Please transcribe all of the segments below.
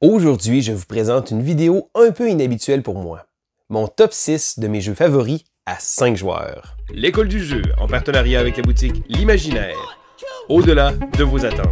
Aujourd'hui, je vous présente une vidéo un peu inhabituelle pour moi. Mon top 6 de mes jeux favoris à 5 joueurs. L'École du jeu, en partenariat avec la boutique L'Imaginaire. Au-delà de vos attentes.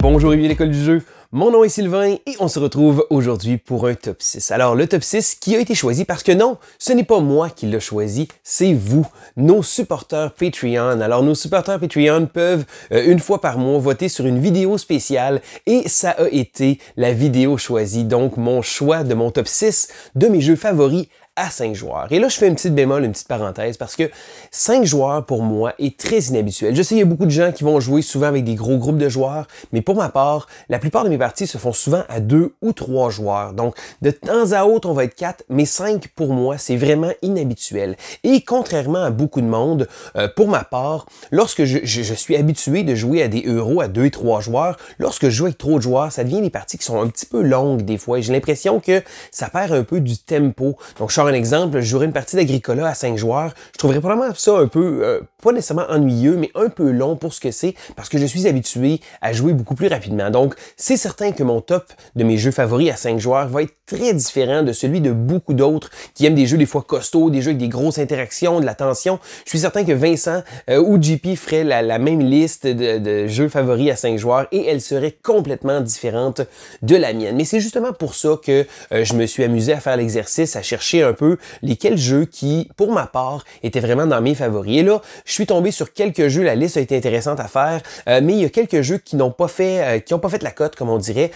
Bonjour et bienvenue à l'École du jeu. Mon nom est Sylvain et on se retrouve aujourd'hui pour un top 6. Alors le top 6 qui a été choisi parce que non, ce n'est pas moi qui l'a choisi, c'est vous, nos supporters Patreon. Alors nos supporters Patreon peuvent une fois par mois voter sur une vidéo spéciale et ça a été la vidéo choisie, donc mon choix de mon top 6 de mes jeux favoris à 5 joueurs. Et là, je fais une petite bémol, une petite parenthèse, parce que 5 joueurs, pour moi, est très inhabituel. Je sais, il y a beaucoup de gens qui vont jouer souvent avec des gros groupes de joueurs, mais pour ma part, la plupart de mes parties se font souvent à 2 ou 3 joueurs. Donc, de temps à autre, on va être 4, mais 5, pour moi, c'est vraiment inhabituel. Et contrairement à beaucoup de monde, pour ma part, lorsque je suis habitué de jouer à des euros à 2 et 3 joueurs, lorsque je joue avec trop de joueurs, ça devient des parties qui sont un petit peu longues des fois, et j'ai l'impression que ça perd un peu du tempo. Donc, je sors un exemple, je jouerais une partie d'Agricola à 5 joueurs, je trouverais probablement ça un peu, pas nécessairement ennuyeux, mais un peu long pour ce que c'est, parce que je suis habitué à jouer beaucoup plus rapidement. Donc, c'est certain que mon top de mes jeux favoris à 5 joueurs va être très différent de celui de beaucoup d'autres qui aiment des jeux des fois costauds, des jeux avec des grosses interactions, de la tension. Je suis certain que Vincent ou JP ferait la même liste de jeux favoris à 5 joueurs et elle serait complètement différente de la mienne. Mais c'est justement pour ça que je me suis amusé à faire l'exercice, à chercher un peu lesquels jeux qui, pour ma part, étaient vraiment dans mes favoris. Et là, je suis tombé sur quelques jeux, la liste a été intéressante à faire, mais il y a quelques jeux qui n'ont pas fait la cote, comme on dirait.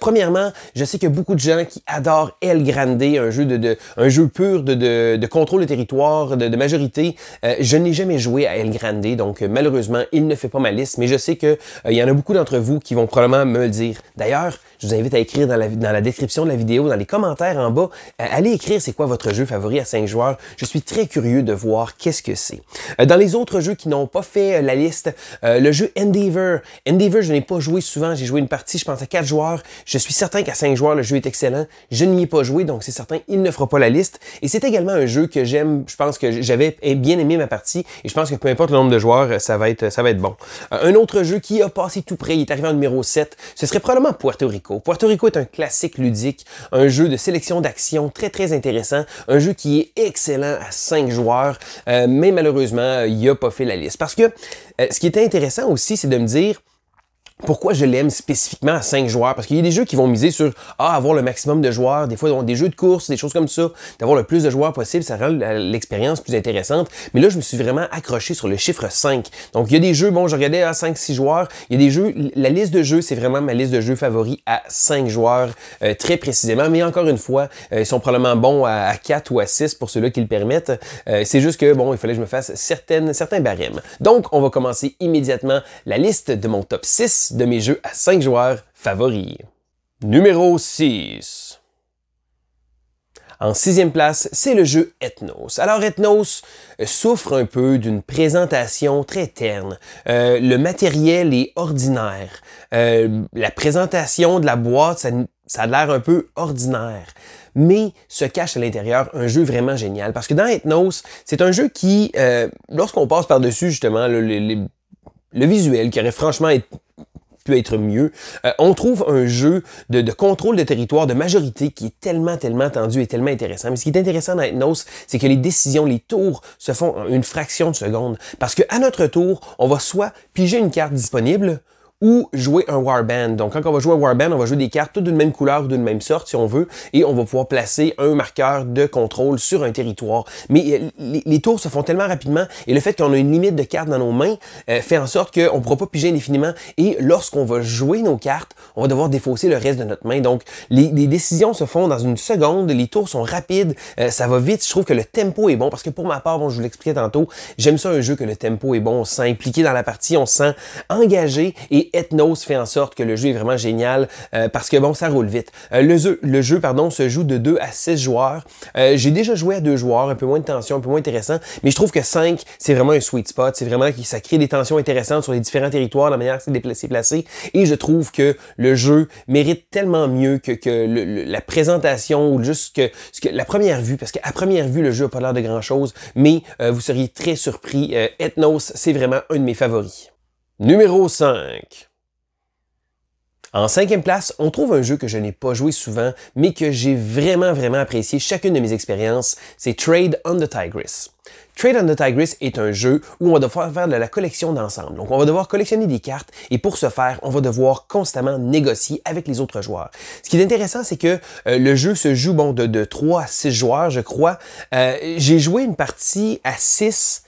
Premièrement, je sais qu'il y a beaucoup de gens qui adorent El Grande, un jeu pur de contrôle de territoire, de majorité. Je n'ai jamais joué à El Grande, donc malheureusement, il ne fait pas ma liste, mais je sais qu'il y en a beaucoup d'entre vous qui vont probablement me le dire. D'ailleurs, je vous invite à écrire dans la description de la vidéo, dans les commentaires en bas, allez écrire c'est quoi votre jeu favori à 5 joueurs. Je suis très curieux de voir qu'est-ce que c'est. Dans les autres jeux qui n'ont pas fait la liste, le jeu Endeavor. Endeavor, je n'ai pas joué souvent. J'ai joué une partie, je pense, à 4 joueurs. Je suis certain qu'à 5 joueurs, le jeu est excellent. Je n'y ai pas joué, donc c'est certain, il ne fera pas la liste. Et c'est également un jeu que j'aime. Je pense que j'avais bien aimé ma partie. Et je pense que peu importe le nombre de joueurs, ça va être bon. Un autre jeu qui a passé tout près, il est arrivé en numéro 7, ce serait probablement Puerto Rico. Puerto Rico est un classique ludique, un jeu de sélection d'action très intéressant, un jeu qui est excellent à 5 joueurs, mais malheureusement, il n'a pas fait la liste. Parce que ce qui était intéressant aussi, c'est de me dire pourquoi je l'aime spécifiquement à 5 joueurs. Parce qu'il y a des jeux qui vont miser sur avoir le maximum de joueurs, des fois ils ont des jeux de course, des choses comme ça, d'avoir le plus de joueurs possible, ça rend l'expérience plus intéressante. Mais là, je me suis vraiment accroché sur le chiffre 5. Donc il y a des jeux, bon, je regardais à 5-6 joueurs, il y a des jeux, la liste de jeux, c'est vraiment ma liste de jeux favoris à 5 joueurs très précisément. Mais encore une fois, ils sont probablement bons à 4 ou à 6 pour ceux-là qui le permettent. C'est juste que, bon, il fallait que je me fasse certains barèmes. Donc on va commencer immédiatement la liste de mon top 6 de mes jeux à 5 joueurs favoris. Numéro 6. En 6e place, c'est le jeu Ethnos. Alors Ethnos souffre un peu d'une présentation très terne. Le matériel est ordinaire. La présentation de la boîte, ça a l'air un peu ordinaire. Mais se cache à l'intérieur un jeu vraiment génial. Parce que dans Ethnos, c'est un jeu qui, lorsqu'on passe par-dessus justement le visuel, qui aurait franchement pu être mieux, on trouve un jeu de contrôle de territoire, de majorité, qui est tellement tendu et tellement intéressant. Mais ce qui est intéressant dans Ethnos, c'est que les décisions, les tours, se font en une fraction de seconde. Parce qu'à notre tour, on va soit piger une carte disponible, ou jouer un Warband. Donc, quand on va jouer un Warband, on va jouer des cartes toutes d'une même couleur ou d'une même sorte, si on veut, et on va pouvoir placer un marqueur de contrôle sur un territoire. Mais les tours se font tellement rapidement, et le fait qu'on a une limite de cartes dans nos mains fait en sorte qu'on ne pourra pas piger indéfiniment, et lorsqu'on va jouer nos cartes, on va devoir défausser le reste de notre main. Donc, les décisions se font dans une seconde, les tours sont rapides, ça va vite. Je trouve que le tempo est bon, parce que pour ma part, bon, je vous l'expliquais tantôt, j'aime ça un jeu que le tempo est bon, on se sent impliqué dans la partie, on se sent engagé, et Ethnos fait en sorte que le jeu est vraiment génial parce que bon, ça roule vite. Le jeu se joue de 2 à 6 joueurs. J'ai déjà joué à 2 joueurs, un peu moins de tension, un peu moins intéressant, mais je trouve que 5, c'est vraiment un sweet spot. C'est vraiment que ça crée des tensions intéressantes sur les différents territoires, la manière que c'est placé. Et je trouve que le jeu mérite tellement mieux que la présentation ou juste que la première vue, parce qu'à première vue, le jeu n'a pas l'air de grand-chose, mais vous seriez très surpris. Ethnos, c'est vraiment un de mes favoris. Numéro 5. En 5e place, on trouve un jeu que je n'ai pas joué souvent, mais que j'ai vraiment apprécié chacune de mes expériences, c'est Trade on the Tigris. Trade on the Tigris est un jeu où on va devoir faire de la collection d'ensemble. Donc, on va devoir collectionner des cartes et pour ce faire, on va devoir constamment négocier avec les autres joueurs. Ce qui est intéressant, c'est que le jeu se joue bon, de 3 à 6 joueurs, je crois. J'ai joué une partie à 6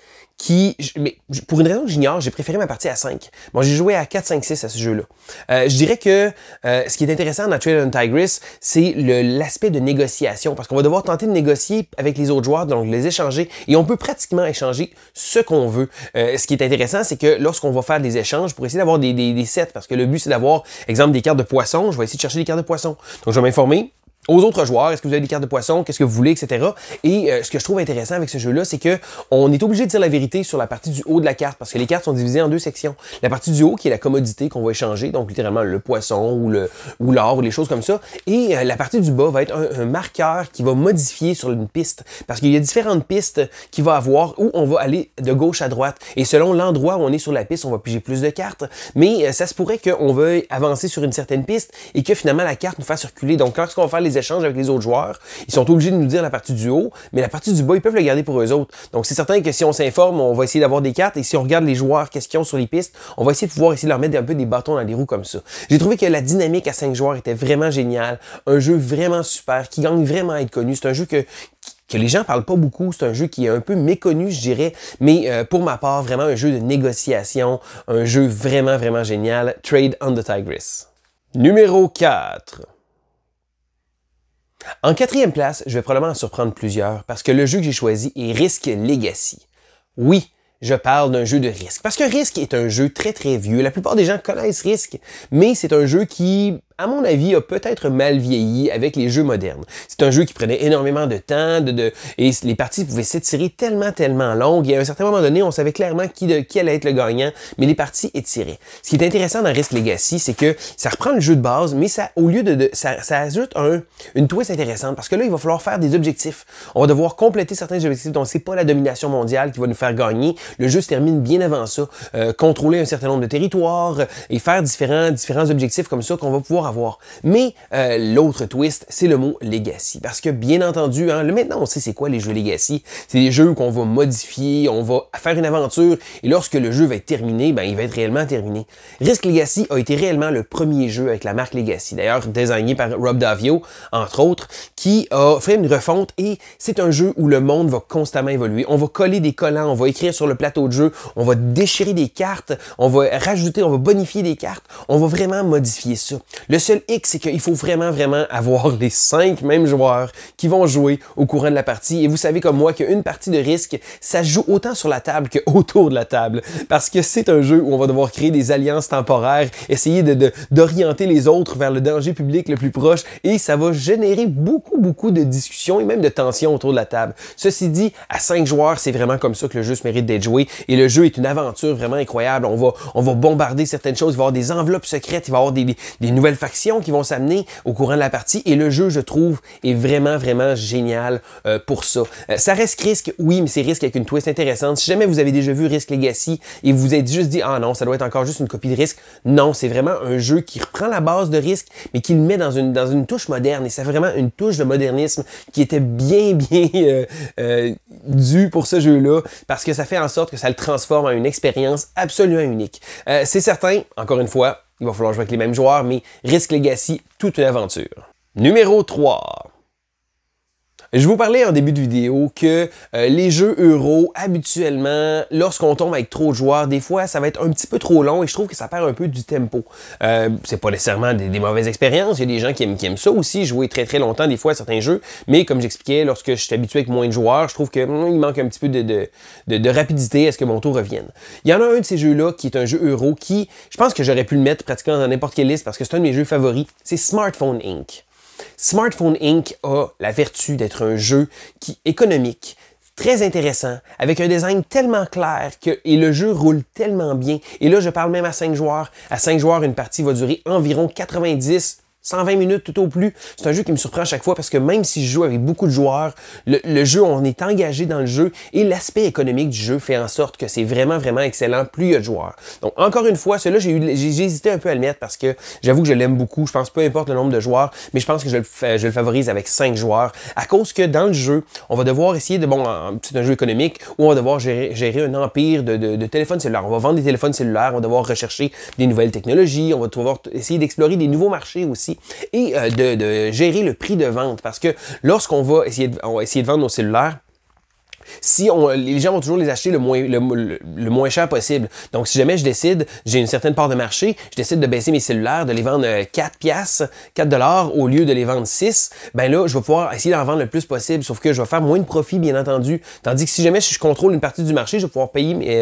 mais pour une raison que j'ignore, j'ai préféré ma partie à 5. Bon, j'ai joué à 4, 5, 6 à ce jeu-là. Je dirais que ce qui est intéressant dans Trade on Tigris, c'est l'aspect de négociation, parce qu'on va devoir tenter de négocier avec les autres joueurs, donc les échanger, et on peut pratiquement échanger ce qu'on veut. Ce qui est intéressant, c'est que lorsqu'on va faire des échanges, pour essayer d'avoir des sets, parce que le but, c'est d'avoir, exemple, des cartes de poisson, je vais essayer de chercher des cartes de poisson. Donc, je vais m'informer aux autres joueurs, est-ce que vous avez des cartes de poisson, qu'est-ce que vous voulez, etc. Et ce que je trouve intéressant avec ce jeu-là, c'est que on est obligé de dire la vérité sur la partie du haut de la carte, parce que les cartes sont divisées en 2 sections. La partie du haut, qui est la commodité qu'on va échanger, donc littéralement le poisson ou l'or ou les choses comme ça. Et la partie du bas va être un marqueur qui va modifier sur une piste, parce qu'il y a différentes pistes qu'il va avoir où on va aller de gauche à droite. Et selon l'endroit où on est sur la piste, on va piger plus de cartes. Mais ça se pourrait qu'on veuille avancer sur une certaine piste et que finalement la carte nous fasse circuler. Donc quand on va faire les échanges avec les autres joueurs, ils sont obligés de nous dire la partie du haut, mais la partie du bas, ils peuvent le garder pour eux autres. Donc, c'est certain que si on s'informe, on va essayer d'avoir des cartes, et si on regarde les joueurs, qu'est-ce qu'ils ont sur les pistes, on va essayer de pouvoir leur mettre un peu des bâtons dans les roues comme ça. J'ai trouvé que la dynamique à 5 joueurs était vraiment géniale, un jeu vraiment super, qui gagne vraiment à être connu. C'est un jeu que les gens parlent pas beaucoup, c'est un jeu qui est un peu méconnu, je dirais, mais pour ma part, vraiment un jeu de négociation, un jeu vraiment génial, Trade on the Tigris. Numéro 4. En 4e place, je vais probablement en surprendre plusieurs parce que le jeu que j'ai choisi est Risk Legacy. Oui, je parle d'un jeu de Risk. Parce que Risk est un jeu très vieux. La plupart des gens connaissent Risk, mais c'est un jeu qui, à mon avis, a peut-être mal vieilli avec les jeux modernes. C'est un jeu qui prenait énormément de temps, et les parties pouvaient s'étirer tellement longues, et à un certain moment donné, on savait clairement qui allait être le gagnant, mais les parties étiraient. Ce qui est intéressant dans Risk Legacy, c'est que ça reprend le jeu de base, mais ça, au lieu ça ajoute une twist intéressante, parce que là, il va falloir faire des objectifs. On va devoir compléter certains objectifs, donc c'est pas la domination mondiale qui va nous faire gagner. Le jeu se termine bien avant ça. Contrôler un certain nombre de territoires, et faire différents objectifs comme ça qu'on va pouvoir avoir. Mais l'autre twist, c'est le mot Legacy. Parce que bien entendu, maintenant on sait c'est quoi les jeux Legacy. C'est des jeux qu'on va modifier, on va faire une aventure, et lorsque le jeu va être terminé, ben, il va être réellement terminé. Risk Legacy a été réellement le premier jeu avec la marque Legacy, d'ailleurs désigné par Rob Davio, entre autres, qui a fait une refonte, et c'est un jeu où le monde va constamment évoluer. On va coller des collants, on va écrire sur le plateau de jeu, on va déchirer des cartes, on va rajouter, on va bonifier des cartes, on va vraiment modifier ça. Le seul hic, c'est qu'il faut vraiment avoir les 5 mêmes joueurs qui vont jouer au courant de la partie. Et vous savez comme moi qu'une partie de Risk, ça joue autant sur la table qu'autour de la table. Parce que c'est un jeu où on va devoir créer des alliances temporaires, essayer d'orienter les autres vers le danger public le plus proche. Et ça va générer beaucoup de discussions et même de tensions autour de la table. Ceci dit, à 5 joueurs, c'est vraiment comme ça que le jeu se mérite d'être joué. Et le jeu est une aventure vraiment incroyable. On va bombarder certaines choses. Il va y avoir des enveloppes secrètes, il va y avoir des nouvelles factions qui vont s'amener au courant de la partie, et le jeu, je trouve, est vraiment génial pour ça. Ça reste Risk, oui, mais c'est Risk avec une twist intéressante. Si jamais vous avez déjà vu Risk Legacy et vous vous êtes juste dit « Ah non, ça doit être encore juste une copie de Risk », non, c'est vraiment un jeu qui reprend la base de Risk, mais qui le met dans une touche moderne, et c'est vraiment une touche de modernisme qui était bien due pour ce jeu-là, parce que ça fait en sorte que ça le transforme en une expérience absolument unique. C'est certain, encore une fois, il va falloir jouer avec les mêmes joueurs, mais Risk Legacy, toute une aventure. Numéro 3. Je vous parlais en début de vidéo que les jeux euro, habituellement, lorsqu'on tombe avec trop de joueurs, des fois, ça va être un petit peu trop long et je trouve que ça perd un peu du tempo. C'est pas nécessairement des mauvaises expériences. Il y a des gens qui aiment ça aussi, jouer très très longtemps des fois à certains jeux. Mais comme j'expliquais, lorsque je suis habitué avec moins de joueurs, je trouve que il manque un petit peu de rapidité à ce que mon tour revienne. Il y en a un de ces jeux-là qui est un jeu euro qui, je pense que j'aurais pu le mettre pratiquement dans n'importe quelle liste parce que c'est un de mes jeux favoris. C'est Smartphone Inc. Smartphone Inc. a la vertu d'être un jeu économique, très intéressant, avec un design tellement clair et le jeu roule tellement bien. Et là, je parle même à 5 joueurs. À 5 joueurs, une partie va durer environ 90-120 minutes tout au plus. C'est un jeu qui me surprend à chaque fois parce que même si je joue avec beaucoup de joueurs, le jeu, on est engagé dans le jeu et l'aspect économique du jeu fait en sorte que c'est vraiment, vraiment excellent, plus il y a de joueurs. Donc, encore une fois, celui-là, j'ai hésité un peu à le mettre parce que j'avoue que je l'aime beaucoup. Je pense peu importe le nombre de joueurs, mais je pense que je le favorise avec 5 joueurs à cause que dans le jeu, on va devoir essayer de, bon, c'est un jeu économique où on va devoir gérer un empire de téléphones cellulaires. On va vendre des téléphones cellulaires, on va devoir rechercher des nouvelles technologies, on va devoir essayer d'explorer des nouveaux marchés aussi. Et de gérer le prix de vente parce que lorsqu'on va essayer de vendre nos cellulaires, les gens vont toujours les acheter le moins cher possible. Donc, si jamais je décide, j'ai une certaine part de marché, je décide de baisser mes cellulaires, de les vendre 4 $, au lieu de les vendre 6, ben là, je vais pouvoir essayer d'en vendre le plus possible, sauf que je vais faire moins de profit, bien entendu. Tandis que si jamais je contrôle une partie du marché, je vais pouvoir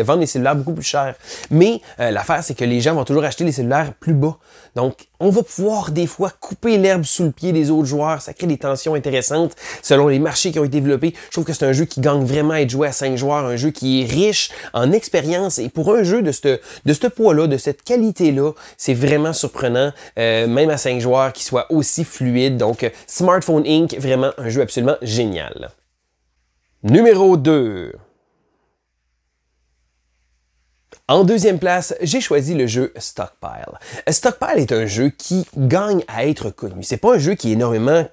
vendre mes cellulaires beaucoup plus cher. Mais l'affaire, c'est que les gens vont toujours acheter les cellulaires plus bas. Donc, on va pouvoir des fois couper l'herbe sous le pied des autres joueurs. Ça crée des tensions intéressantes selon les marchés qui ont été développés. Je trouve que c'est un jeu qui gagne vraiment à être joué à 5 joueurs, un jeu qui est riche en expérience. Et pour un jeu de ce poids-là, de cette qualité-là, c'est vraiment surprenant, même à 5 joueurs, qu'il soit aussi fluide. Donc, Smartphone Inc, vraiment un jeu absolument génial. Numéro 2. En deuxième place, j'ai choisi le jeu Stockpile. Stockpile est un jeu qui gagne à être connu. C'est pas un jeu qui est énormément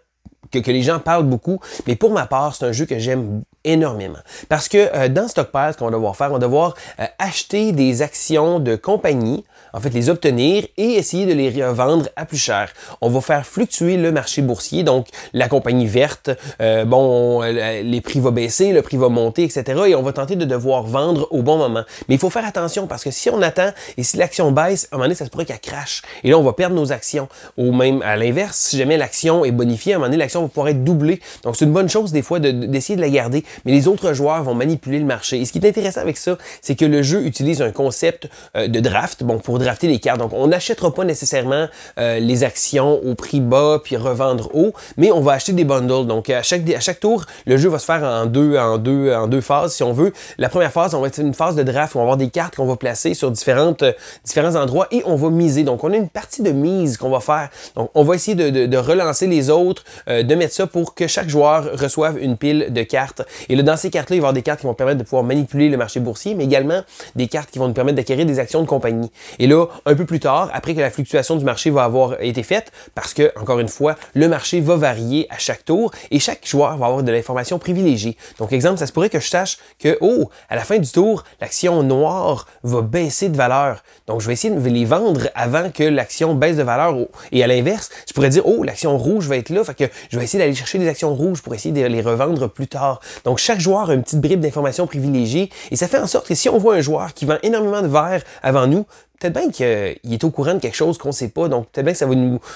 que les gens parlent beaucoup, mais pour ma part, c'est un jeu que j'aime énormément. Parce que dans Stockpile, ce qu'on va devoir faire, on va devoir acheter des actions de compagnie, en fait les obtenir et essayer de les revendre à plus cher. On va faire fluctuer le marché boursier, donc la compagnie verte, les prix vont baisser, le prix va monter, etc. Et on va tenter de devoir vendre au bon moment. Mais il faut faire attention parce que si on attend et si l'action baisse, à un moment donné, ça se pourrait qu'elle crache. Et là, on va perdre nos actions. Ou même à l'inverse, si jamais l'action est bonifiée, à un moment donné, l'action va pouvoir être doublée. Donc, c'est une bonne chose des fois d'essayer de la garder. Mais les autres joueurs vont manipuler le marché. Et ce qui est intéressant avec ça, c'est que le jeu utilise un concept de draft, bon, pour drafter les cartes. Donc, on n'achètera pas nécessairement les actions au prix bas puis revendre haut, mais on va acheter des bundles. Donc, à chaque tour, le jeu va se faire en deux phases, si on veut. La première phase, on va être une phase de draft où on va avoir des cartes qu'on va placer sur différents endroits et on va miser. Donc, on a une partie de mise qu'on va faire. Donc, on va essayer de relancer les autres, de mettre ça pour que chaque joueur reçoive une pile de cartes. Et là, dans ces cartes-là, il va y avoir des cartes qui vont permettre de pouvoir manipuler le marché boursier, mais également des cartes qui vont nous permettre d'acquérir des actions de compagnie. Et là, un peu plus tard, après que la fluctuation du marché va avoir été faite, parce que, encore une fois, le marché va varier à chaque tour et chaque joueur va avoir de l'information privilégiée. Donc, exemple, ça se pourrait que je sache que, oh, à la fin du tour, l'action noire va baisser de valeur. Donc, je vais essayer de les vendre avant que l'action baisse de valeur. Et à l'inverse, je pourrais dire, oh, l'action rouge va être là, fait que je vais essayer d'aller chercher des actions rouges pour essayer de les revendre plus tard. Donc, chaque joueur a une petite bribe d'informations privilégiées et ça fait en sorte que si on voit un joueur qui vend énormément de verres avant nous, peut-être bien qu'il est au courant de quelque chose qu'on ne sait pas, donc peut-être bien que ça va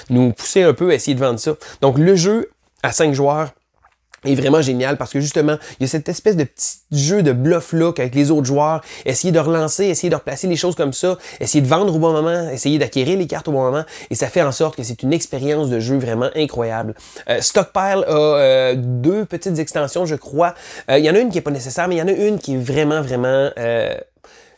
nous pousser un peu à essayer de vendre ça. Donc, le jeu à 5 joueurs est vraiment génial parce que justement, il y a cette espèce de petit jeu de bluff-là avec les autres joueurs, essayer de relancer, essayer de replacer les choses comme ça, essayer de vendre au bon moment, essayer d'acquérir les cartes au bon moment, et ça fait en sorte que c'est une expérience de jeu vraiment incroyable. Stockpile a 2 petites extensions, je crois. Il y en a une qui n'est pas nécessaire, mais il y en a une qui est vraiment, vraiment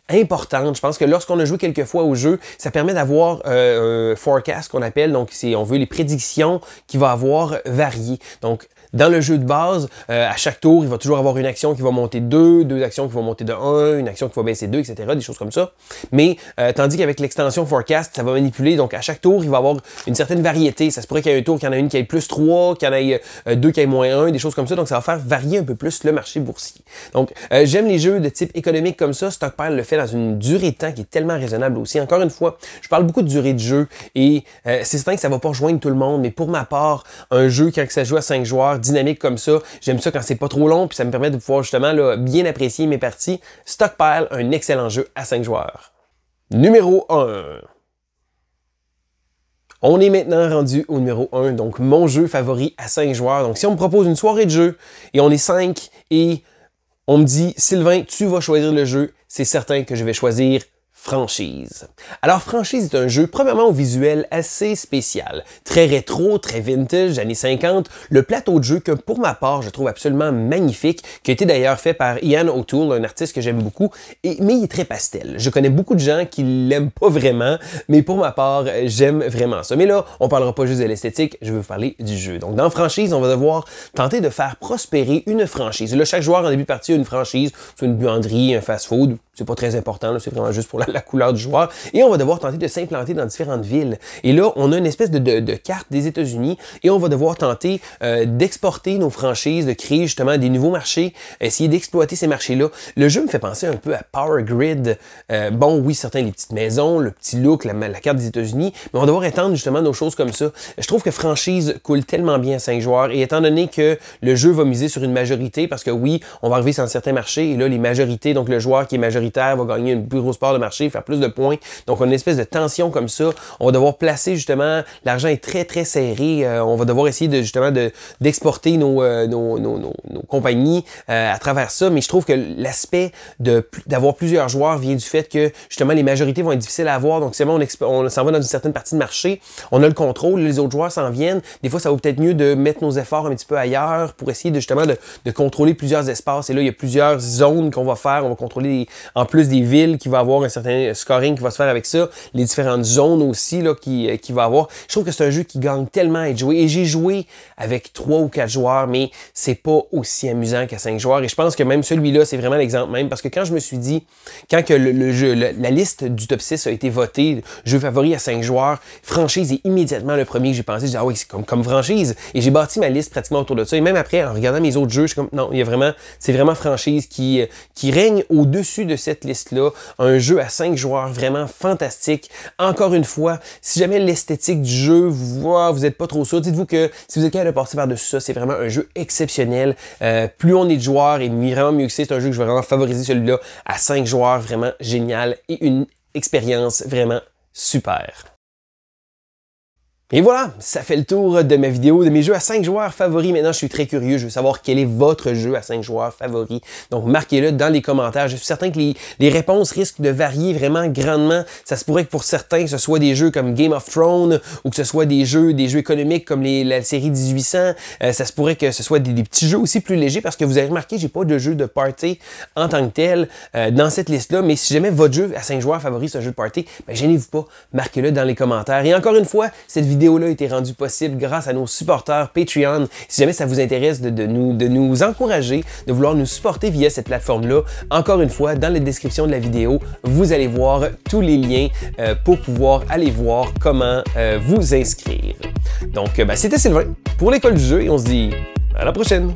importante. Je pense que lorsqu'on a joué quelques fois au jeu, ça permet d'avoir un forecast qu'on appelle, donc si on veut les prédictions qui va avoir variées. Donc, dans le jeu de base, à chaque tour, il va toujours avoir une action qui va monter de 2, deux actions qui vont monter de 1, une action qui va baisser de 2, etc., des choses comme ça. Mais tandis qu'avec l'extension Forecast, ça va manipuler. Donc, à chaque tour, il va avoir une certaine variété. Ça se pourrait qu'il y ait un tour, qu'il y en a une qui aille plus 3, qu'il y en ait 2 qui aille moins 1, des choses comme ça. Donc, ça va faire varier un peu plus le marché boursier. Donc, j'aime les jeux de type économique comme ça. Stockpile le fait dans une durée de temps qui est tellement raisonnable aussi. Encore une fois, je parle beaucoup de durée de jeu et c'est certain que ça va pas rejoindre tout le monde. Mais pour ma part, un jeu, quand ça joue à 5 joueurs, dynamique comme ça. J'aime ça quand c'est pas trop long, puis ça me permet de pouvoir justement là, bien apprécier mes parties. Stockpile, un excellent jeu à 5 joueurs. Numéro 1. On est maintenant rendu au numéro 1, donc mon jeu favori à 5 joueurs. Donc si on me propose une soirée de jeu et on est 5 et on me dit « Sylvain, tu vas choisir le jeu », c'est certain que je vais choisir Franchise. Alors Franchise est un jeu, premièrement, au visuel assez spécial. Très rétro, très vintage, années 50. Le plateau de jeu que, pour ma part, je trouve absolument magnifique, qui a été d'ailleurs fait par Ian O'Toole, un artiste que j'aime beaucoup, mais il est très pastel. Je connais beaucoup de gens qui l'aiment pas vraiment, mais pour ma part, j'aime vraiment ça. Mais là, on parlera pas juste de l'esthétique, je veux vous parler du jeu. Donc dans Franchise, on va devoir tenter de faire prospérer une franchise. Là, chaque joueur en début de partie a une franchise, soit une buanderie, un fast-food, c'est pas très important, c'est vraiment juste pour la couleur du joueur, et on va devoir tenter de s'implanter dans différentes villes. Et là, on a une espèce de carte des États-Unis, et on va devoir tenter d'exporter nos franchises, de créer justement des nouveaux marchés, essayer d'exploiter ces marchés-là. Le jeu me fait penser un peu à Power Grid. Bon, oui, certains, les petites maisons, le petit look, la carte des États-Unis, mais on va devoir étendre justement nos choses comme ça. Je trouve que Franchise coule tellement bien à 5 joueurs, et étant donné que le jeu va miser sur une majorité, parce que oui, on va arriver sur certains marchés, et là, les majorités, donc le joueur qui est majoritaire va gagner une plus grosse part de marché, faire plus de points. Donc, on a une espèce de tension comme ça. On va devoir placer, justement, l'argent est très, très serré. On va devoir essayer, d'exporter nos compagnies à travers ça. Mais je trouve que l'aspect d'avoir plusieurs joueurs vient du fait que, justement, les majorités vont être difficiles à avoir. Donc, c'est bon, on s'en va dans une certaine partie de marché. On a le contrôle. Les autres joueurs s'en viennent. Des fois, ça vaut peut-être mieux de mettre nos efforts un petit peu ailleurs pour essayer, de contrôler plusieurs espaces. Et là, il y a plusieurs zones qu'on va faire. On va contrôler, en plus des villes, qui va avoir un certain scoring qui va se faire avec ça, les différentes zones aussi là qui va avoir. Je trouve que c'est un jeu qui gagne tellement à être joué, et j'ai joué avec 3 ou 4 joueurs, mais c'est pas aussi amusant qu'à 5 joueurs, et je pense que même celui-là, c'est vraiment l'exemple même, parce que quand je me suis dit, quand que la liste du top 6 a été votée, jeu favori à 5 joueurs, Franchise est immédiatement le premier que j'ai pensé. Je dis, ah oui, c'est comme Franchise, et j'ai bâti ma liste pratiquement autour de ça, et même après, en regardant mes autres jeux, je suis comme, non, c'est vraiment Franchise qui règne au-dessus de cette liste-là. Un jeu à 5 joueurs vraiment fantastique. Encore une fois, si jamais l'esthétique du jeu, vous n'êtes pas trop sûr, dites-vous que si vous êtes capable de passer par-dessus ça, c'est vraiment un jeu exceptionnel. Plus on est de joueurs, et vraiment mieux que c'est. Un jeu que je vais vraiment favoriser, celui-là, à 5 joueurs, vraiment génial, et une expérience vraiment super. Et voilà, ça fait le tour de ma vidéo, de mes jeux à 5 joueurs favoris. Maintenant, je suis très curieux, je veux savoir quel est votre jeu à 5 joueurs favori. Donc, marquez-le dans les commentaires. Je suis certain que les réponses risquent de varier vraiment grandement. Ça se pourrait que pour certains, ce soit des jeux comme Game of Thrones, ou que ce soit des jeux économiques comme la série 1800. Ça se pourrait que ce soit des petits jeux aussi plus légers, parce que vous avez remarqué, j'ai pas de jeu de party en tant que tel dans cette liste-là. Mais si jamais votre jeu à 5 joueurs favori, c'est un jeu de party, ben, gênez-vous pas, marquez-le dans les commentaires. Et encore une fois, cette vidéo-là a été rendue possible grâce à nos supporters Patreon. Si jamais ça vous intéresse de nous encourager, de vouloir nous supporter via cette plateforme-là, encore une fois, dans la description de la vidéo, vous allez voir tous les liens pour pouvoir aller voir comment vous inscrire. Donc, c'était Sylvain pour l'École du jeu, et on se dit à la prochaine!